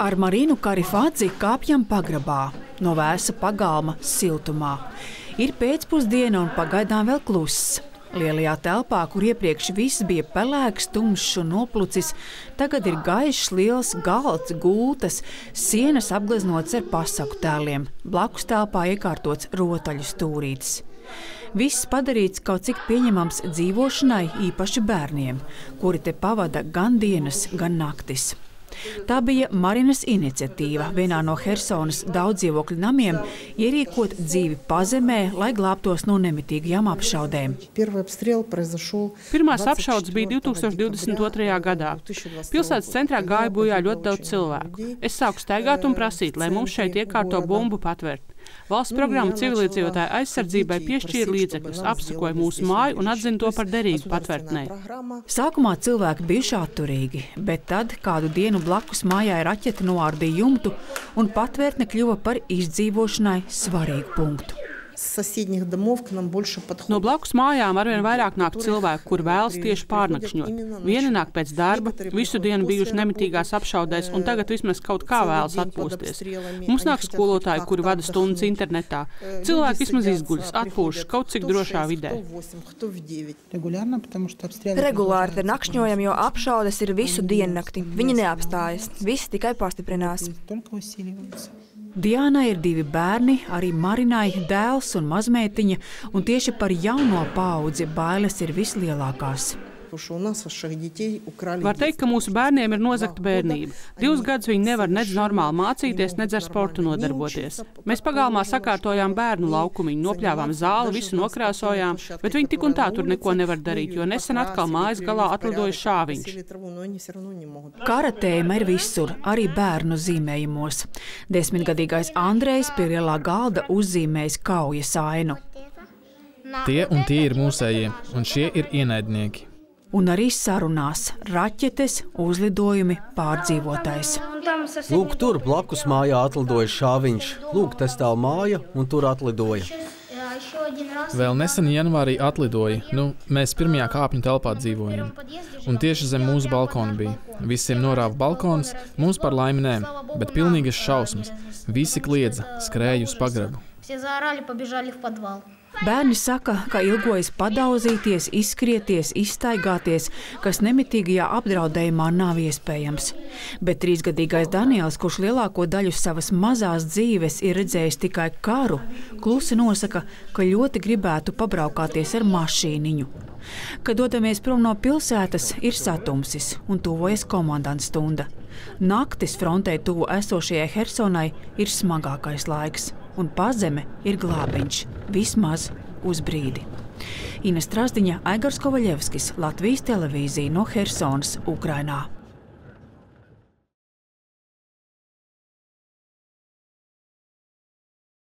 Ar Marinu Karifadzi kāpjam pagrabā, no vēsa pagalma siltumā. Ir pēcpusdiena un pagaidām vēl kluss. Lielajā telpā, kur iepriekš viss bija pelēks, tumšs un noplucis, tagad ir gaišs liels galds, gultas, sienas apgleznots ar pasaku tēliem, blakus telpā iekārtots rotaļu stūrītis. Viss padarīts kaut cik pieņemams dzīvošanai, īpaši bērniem, kuri te pavada gan dienas, gan naktis. Tā bija Marinas iniciatīva vienā no Hersonas daudzdzīvokļu namiem ierīkot dzīvi pazemē, lai glābtos no nemitīgajām apšaudēm. Pirmās apšaudes bija 2022. gadā. Pilsētas centrā gāja bojā ļoti daudz cilvēku. Es sāku staigāt un prasīt, lai mums šeit iekārto bumbu patvērt. Valsts programma civilizētāju aizsardzībai piešķīra līdzekļus, apsakoja mūsu māju un atzina to par derīgu patvērtnei. Sākumā cilvēki bijuši atturīgi, bet tad kādu dienu blakus mājai raķeta noārdīja jumtu un patvērtne kļuva par izdzīvošanai svarīgu punktu. No blakus mājām arvien vairāk nāk cilvēki, kur vēlas tieši pārnakšņot. Vieni nāk pēc darba, visu dienu bijuši nemitīgās apšaudēs un tagad vismaz kaut kā vēlas atpūsties. Mums nāk skolotāji, kuri vada stundas internetā. Cilvēki vismaz izguļas, atpūšas kaut cik drošā vidē. Regulāri te nakšņojam, jo apšaudes ir visu diennakti. Viņi neapstājas. Visi tikai pastiprinās. Diana ir divi bērni, arī Marinai, dēls un mazmeitiņa, un tieši par jauno paudzi bailes ir vislielākās. Var teikt, ka mūsu bērniem ir nozakta bērnība. 2 gadus viņi nevar nedz normāli mācīties, nedz ar sportu nodarboties. Mēs pagalmā sakārtojām bērnu laukumiņu, nopļāvām zāli, visu nokrāsojām, bet viņi tik un tā tur neko nevar darīt, jo nesen atkal mājas galā atlidoja šāviņš. Kara tēma ir visur, arī bērnu zīmējumos. 10-gadīgais Andrejs pie lielā galda uzzīmējis kaujas ainu. Tie un tie ir mūsējie, un šie ir ienaidnieki. Un arī sarunās raķetes, uzlidojumi, pārdzīvotais. Lūk, tur blakus mājā atlidoja šāviņš. Lūk, te stāv māja un tur atlidoja. Vēl nesen janvārī atlidoja. Mēs pirmajā kāpņu telpā dzīvojam. Un tieši zem mūsu balkona bija. Visiem norāva balkons, mums par laimi nē, bet pilnīgas šausmas. Visi kliedza, skrēja uz pagrabu. Bērni saka, ka ilgojas padauzīties, izskrieties, izstaigāties, kas nemitīgajā apdraudējumā nav iespējams. Bet 3-gadīgais Daniels, kurš lielāko daļu savas mazās dzīves ir redzējis tikai karu, klusi nosaka, ka ļoti gribētu pabraukāties ar mašīniņu. Kad dodamies prom no pilsētas, ir satumsis un tuvojas komandanta stunda. Naktis frontei tuvu esošajai Hersonai ir smagākais laiks, un pazeme ir glābiņš, vismaz uz brīdi. Inna Strazdina, Aigars Kovalevskis, Latvijas televīzija no Hersonas, Ukrainā.